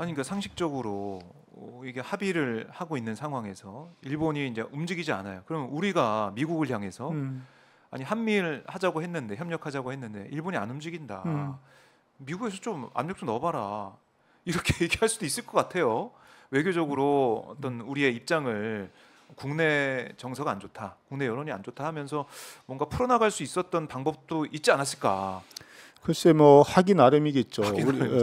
아니 그러니까 상식적으로 이게 합의를 하고 있는 상황에서 일본이 이제 움직이지 않아요. 그러면 우리가 미국을 향해서 아니 한미일 하자고 했는데 협력하자고 했는데 일본이 안 움직인다. 미국에서 좀 압력 좀 넣어봐라. 이렇게 얘기할 수도 있을 것 같아요. 외교적으로 어떤 우리의 입장을 국내 정서가 안 좋다, 국내 여론이 안 좋다 하면서 뭔가 풀어나갈 수 있었던 방법도 있지 않았을까? 글쎄 뭐 하기 나름이겠죠.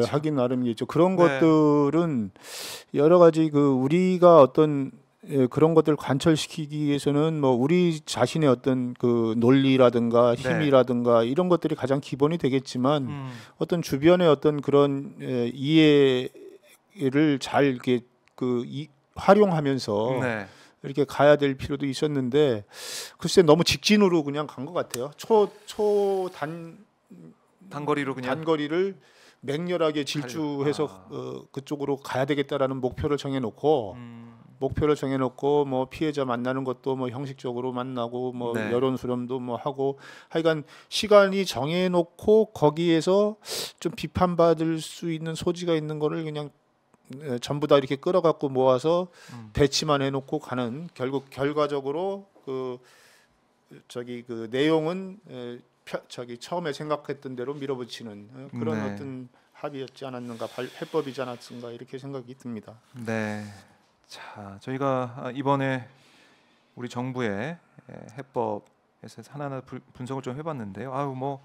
하기 나름이겠죠. 그런 네. 것들은 여러 가지 그 우리가 어떤 그런 것들을 관철시키기 위해서는 뭐 우리 자신의 어떤 그 논리라든가 힘이라든가 네. 이런 것들이 가장 기본이 되겠지만 어떤 주변의 어떤 그런 이해를 잘 이렇게 활용하면서 네. 이렇게 가야 될 필요도 있었는데 글쎄 너무 직진으로 그냥 간 것 같아요. 단거리로 그냥 단거리를 맹렬하게 질주해서 그쪽으로 가야 되겠다라는 목표를 정해놓고 뭐 피해자 만나는 것도 뭐 형식적으로 만나고 뭐 네. 여론 수렴도 뭐 하고 하여간 시간이 정해놓고 거기에서 좀 비판받을 수 있는 소지가 있는 거를 그냥 전부 다 이렇게 끌어갖고 모아서 배치만 해놓고 가는 결국 결과적으로 그 저기 그 내용은 저기 처음에 생각했던 대로 밀어붙이는 그런 네. 어떤 합의였지 않았는가, 해법이지 않았는가 이렇게 생각이 듭니다. 네, 자 저희가 이번에 우리 정부의 해법에서 하나하나 분석을 좀 해봤는데요. 아우 뭐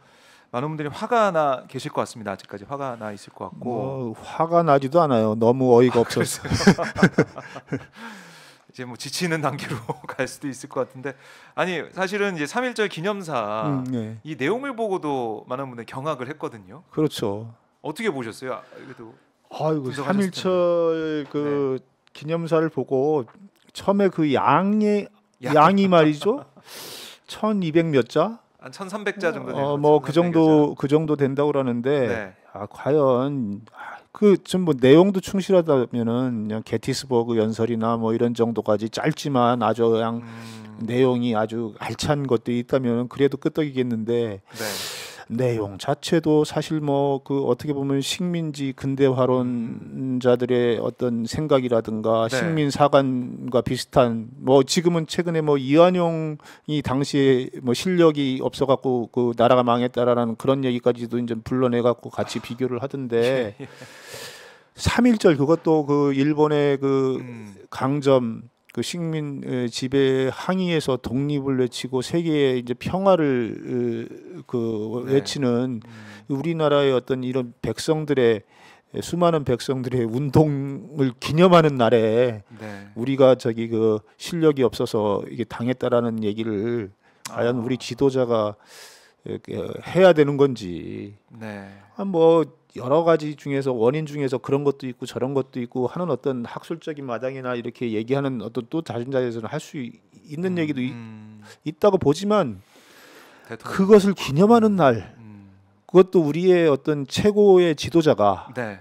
많은 분들이 화가 나 계실 것 같습니다. 아직까지 화가 나 있을 것 같고 뭐, 화가 나지도 않아요. 너무 어이가 없어서 이제 뭐 지치는 단계로 갈 수도 있을 것 같은데 아니 사실은 이제 3.1절 기념사 네. 이 내용을 보고도 많은 분들 경악을 했거든요. 그렇죠. 어떻게 보셨어요? 그래도 아이고 3.1절 그 네. 기념사를 보고 처음에 그 양이 말이죠. 1,200몇 자? 한 1,300자 정도 되는 뭐 그 정도 된다고 그러는데 네. 아 과연 그 좀 뭐 내용도 충실하다면은 그냥 게티스버그 연설이나 뭐 이런 정도까지 짧지만 아주 그냥 내용이 아주 알찬 것도 있다면은 그래도 끄떡이겠는데 네. 내용 자체도 사실 뭐 그 어떻게 보면 식민지 근대화론자들의 어떤 생각이라든가 네. 식민 사관과 비슷한 뭐 지금은 최근에 뭐 이완용이 당시에 뭐 실력이 없어갖고 그 나라가 망했다라는 그런 얘기까지도 이제 불러내갖고 같이 비교를 하던데 3.1절 그것도 그 일본의 그 강점 그 식민 지배 항의에서 독립을 외치고 세계에 이제 평화를 그 외치는 네. 우리나라의 어떤 이런 백성들의 수많은 백성들의 운동을 기념하는 날에 네. 우리가 저기 그 실력이 없어서 이게 당했다라는 얘기를 과연 우리 지도자가 해야 되는 건지 네. 뭐 여러 가지 중에서 원인 중에서 그런 것도 있고 저런 것도 있고 하는 어떤 학술적인 마당이나 이렇게 얘기하는 어떤 또 다른 자리에서는 할 수 있는 얘기도 있다고 보지만 그것을 기념하는 날 그것도 우리의 어떤 최고의 지도자가 네.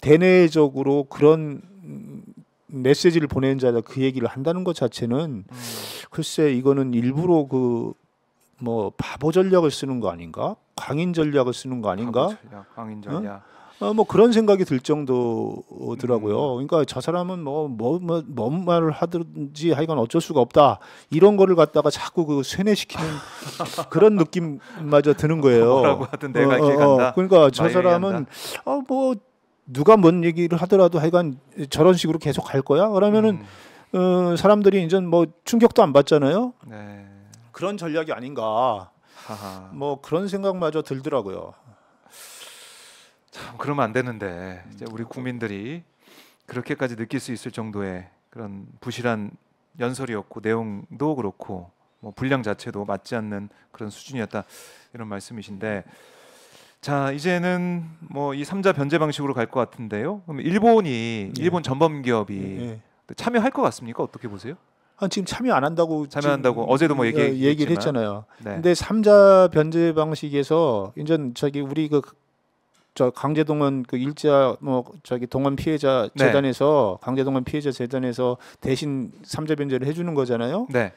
대내적으로 그런 메시지를 보내는 자가 그 얘기를 한다는 것 자체는 글쎄 이거는 일부러 그 뭐 바보 전략을 쓰는 거 아닌가? 강인 전략을 쓰는 거 아닌가? 강인 전략. 응? 뭐 그런 생각이 들 정도더라고요. 그러니까 저 사람은 뭔 말을 하든지 하여간 어쩔 수가 없다. 이런 거를 갖다가 자꾸 그 세뇌시키는 그런 느낌마저 드는 거예요. 뭐라고 하든 내가 이길 간다. 그러니까 저 사람은 뭐 누가 뭔 얘기를 하더라도 하여간 저런 식으로 계속 갈 거야. 그러면은 사람들이 이제 뭐 충격도 안 받잖아요. 네. 그런 전략이 아닌가 하하. 뭐 그런 생각마저 들더라고요. 참 그러면 안 되는데 이제 우리 국민들이 그렇게까지 느낄 수 있을 정도의 그런 부실한 연설이었고 내용도 그렇고 뭐 분량 자체도 맞지 않는 그런 수준이었다 이런 말씀이신데 자 이제는 뭐 이 3자 변제 방식으로 갈 것 같은데요. 그럼 일본 전범 기업이 네. 참여할 것 같습니까? 어떻게 보세요? 지금 참여 안 한다고 어제도 뭐 얘기를 했잖아요. 네. 근데 3자 변제 방식에서 이제 저기 우리 저 강제동원 그 일자 뭐 저기 동원 피해자 네. 재단에서 강제동원 피해자 재단에서 대신 3자 변제를 해 주는 거잖아요. 네.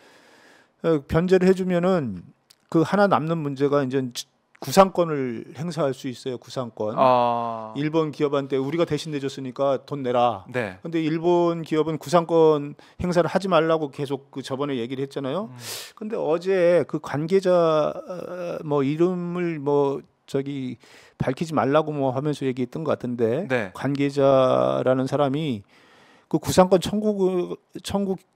변제를 해 주면은 그 하나 남는 문제가 이제 구상권을 행사할 수 있어요. 구상권. 일본 기업한테 우리가 대신 내줬으니까 돈 내라. 네. 근데 일본 기업은 구상권 행사를 하지 말라고 계속 그 저번에 얘기를 했잖아요. 근데 어제 그 관계자 뭐 이름을 뭐 저기 밝히지 말라고 뭐 하면서 얘기했던 것 같은데 네. 관계자라는 사람이 그 구상권 청구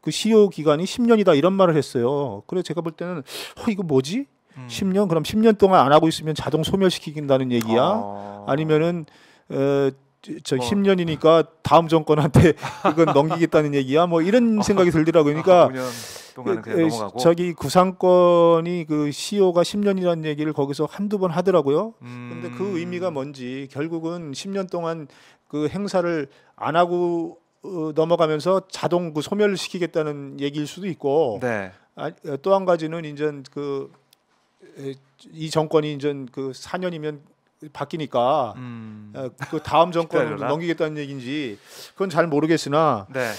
그 시효 기간이 10년이다 이런 말을 했어요. 그래서 제가 볼 때는 이거 뭐지? 10년? 그럼 10년 동안 안 하고 있으면 자동 소멸시키긴다는 얘기야? 아니면은 저 10년이니까 다음 정권한테 이건 넘기겠다는 얘기야? 뭐 이런 생각이 들더라고요. 그러니까 9년 동안은 그냥 넘어가고. 저기 구상권이 그 시효가 10년이라는 얘기를 거기서 한두 번 하더라고요. 근데 그 의미가 뭔지 결국은 10년 동안 그 행사를 안 하고 넘어가면서 자동 그 소멸시키겠다는 얘기일 수도 있고 네. 또 한 가지는 이제 그 이 정권이 이제 그 4년이면 바뀌니까 그 다음 정권을 넘기겠다는 얘기인지 그건 잘 모르겠으나 네.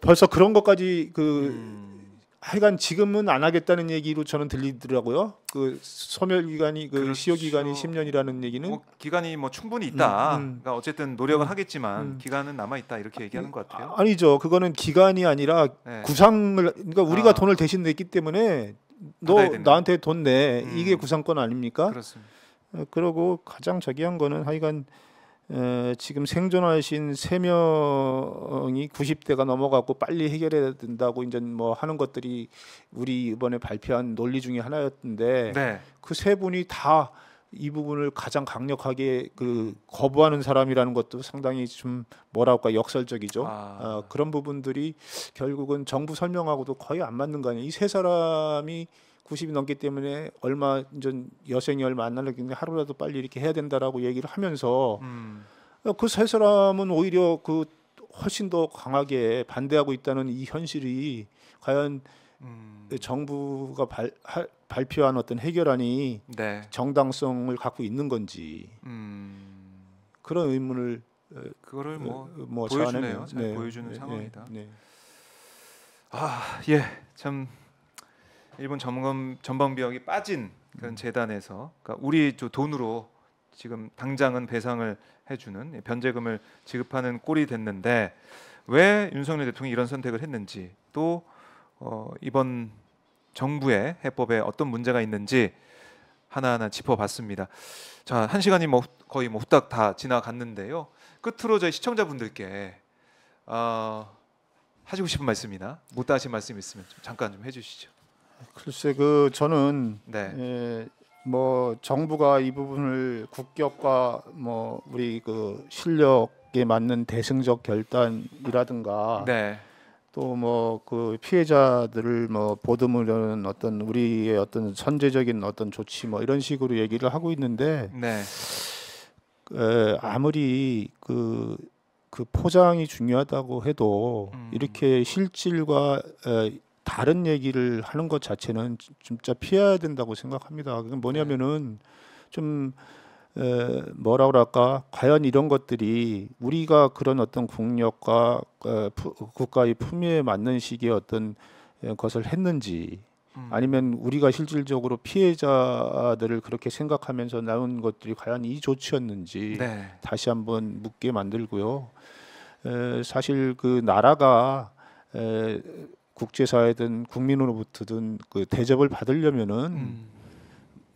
벌써 그런 것까지 그 하여간 지금은 안 하겠다는 얘기로 저는 들리더라고요. 그 소멸 기간이 그 그렇죠. 시효 기간이 10년이라는 얘기는 뭐 기간이 뭐 충분히 있다. 그러니까 어쨌든 노력은 하겠지만 기간은 남아 있다 이렇게 얘기하는 것 같아요. 아니죠. 그거는 기간이 아니라 네. 구상을 그러니까 우리가 돈을 대신 냈기 때문에. 너 나한테 돈 내 이게 구상권 아닙니까? 그렇습니다. 그러고 가장 저기한 거는 하여간 지금 생존하신 3명이 90대가 넘어가고 빨리 해결해야 된다고 이제 뭐 하는 것들이 우리 이번에 발표한 논리 중에 하나였는데 네. 그 세 분이 다 이 부분을 가장 강력하게 그 거부하는 사람이라는 것도 상당히 좀 뭐랄까 역설적이죠. 그런 부분들이 결국은 정부 설명하고도 거의 안 맞는 거 아니에요. 이 세 사람이 90이 넘기 때문에 얼마 전 여생이 얼마 안 남았는데 하루라도 빨리 이렇게 해야 된다라고 얘기를 하면서 그 세 사람은 오히려 그 훨씬 더 강하게 반대하고 있다는 이 현실이 과연 정부가 발표한 어떤 해결안이 네. 정당성을 갖고 있는 건지 그런 의문을 그거를 뭐 보여주네요. 잘 네. 보여주는 네. 상황이다. 네. 아, 예, 참 일본 전범병이 빠진 그런 재단에서 그러니까 우리 저 돈으로 지금 당장은 배상을 해주는 변제금을 지급하는 꼴이 됐는데 왜 윤석열 대통령이 이런 선택을 했는지 또 이번 정부의 해법에 어떤 문제가 있는지 하나하나 짚어봤습니다. 자, 한 시간이 거의 후딱 다 지나갔는데요. 끝으로 저희 시청자분들께 하시고 싶은 말씀이나 못다 하신 말씀 있으면 좀 잠깐 좀 해주시죠. 글쎄, 그 저는 네. 뭐 정부가 이 부분을 국격과 뭐 우리 그 실력에 맞는 대승적 결단이라든가. 네. 또 뭐 그 피해자들을 뭐 보듬으려는 어떤 우리의 어떤 선제적인 어떤 조치 뭐 이런 식으로 얘기를 하고 있는데 네. 아무리 그 포장이 중요하다고 해도 이렇게 실질과 다른 얘기를 하는 것 자체는 진짜 피해야 된다고 생각합니다. 그게 뭐냐면은 좀 뭐라 그럴까? 과연 이런 것들이 우리가 그런 어떤 국력과 국가의 품위에 맞는 식의 어떤 것을 했는지 아니면 우리가 실질적으로 피해자들을 그렇게 생각하면서 나온 것들이 과연 이 조치였는지 네. 다시 한번 묻게 만들고요. 사실 그 나라가 국제사회든 국민으로부터든 그 대접을 받으려면은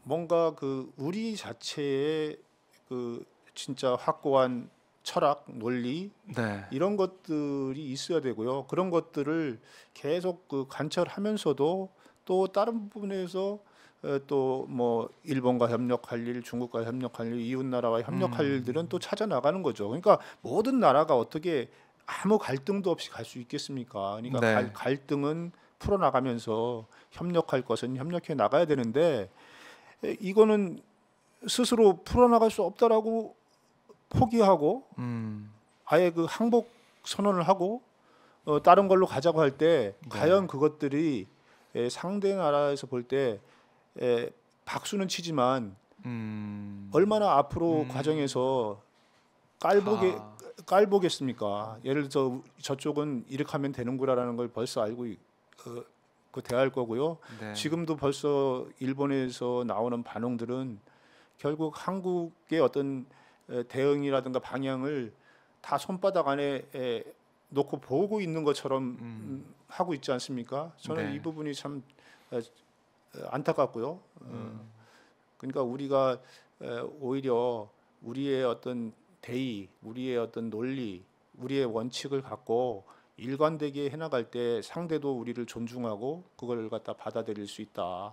뭔가 그 우리 자체의 그 진짜 확고한 철학, 논리 네. 이런 것들이 있어야 되고요. 그런 것들을 계속 그 관철하면서도 또 다른 부분에서 또 뭐 일본과 협력할 일, 중국과 협력할 일, 이웃 나라와 협력할 일들은 또 찾아 나가는 거죠. 그러니까 모든 나라가 어떻게 아무 갈등도 없이 갈 수 있겠습니까? 그러니까 네. 갈등은 풀어 나가면서 협력할 것은 협력해 나가야 되는데. 이거는 스스로 풀어나갈 수 없다라고 포기하고 아예 그 항복 선언을 하고 다른 걸로 가자고 할 때 네. 과연 그것들이 상대 나라에서 볼 때 박수는 치지만 얼마나 앞으로 과정에서 깔보겠습니까? 예를 들어 저쪽은 이렇게 하면 되는구라라는 걸 벌써 알고 대할 거고요. 네. 지금도 벌써 일본에서 나오는 반응들은 결국 한국의 어떤 대응이라든가 방향을 다 손바닥 안에 놓고 보고 있는 것처럼 하고 있지 않습니까? 저는 네. 이 부분이 참 안타깝고요. 그러니까 우리가 오히려 우리의 어떤 대의, 우리의 어떤 논리, 우리의 원칙을 갖고 일관되게 해나갈 때 상대도 우리를 존중하고 그걸 갖다 받아들일 수 있다.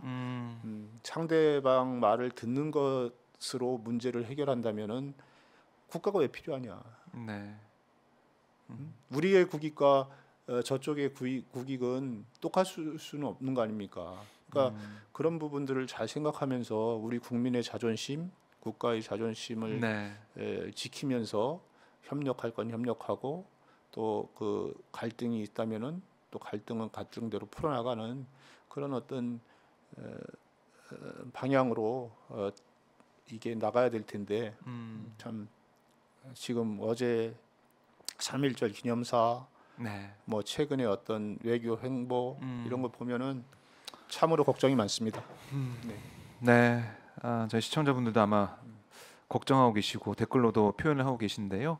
상대방 말을 듣는 것으로 문제를 해결한다면은 국가가 왜 필요하냐? 네. 우리의 국익과 저쪽의 국익은 똑같을 수는 없는 거 아닙니까? 그러니까 그런 부분들을 잘 생각하면서 우리 국민의 자존심, 국가의 자존심을 네. 지키면서 협력할 건 협력하고 또 그 갈등이 있다면은 또 갈등은 갈등대로 풀어나가는 그런 어떤 방향으로 이게 나가야 될 텐데 참 지금 어제 3.1절 기념사 네. 뭐 최근의 어떤 외교 행보 이런 거 보면은 참으로 걱정이 많습니다. 네, 네. 아, 저희 시청자분들도 아마 걱정하고 계시고 댓글로도 표현을 하고 계신데요.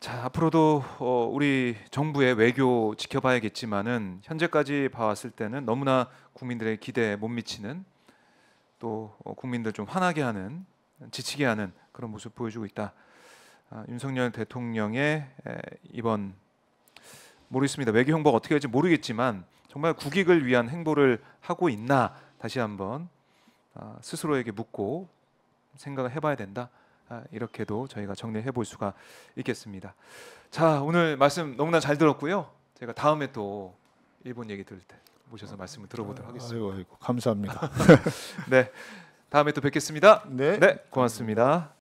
자, 앞으로도 우리 정부의 외교 지켜봐야겠지만은 현재까지 봐왔을 때는 너무나 국민들의 기대에 못 미치는 또 국민들 좀 화나게 하는 지치게 하는 그런 모습 보여주고 있다. 윤석열 대통령의 이번 모르겠습니다. 외교 행보가 어떻게 될지 모르겠지만 정말 국익을 위한 행보를 하고 있나 다시 한번 스스로에게 묻고 생각을 해봐야 된다. 이렇게도 저희가 정리해 볼 수가 있겠습니다. 자, 오늘 말씀 너무나 잘 들었고요. 제가 다음에 또 일본 얘기 들을 때 모셔서 말씀을 들어보도록 하겠습니다. 아이고, 감사합니다. 네, 다음에 또 뵙겠습니다. 네, 고맙습니다.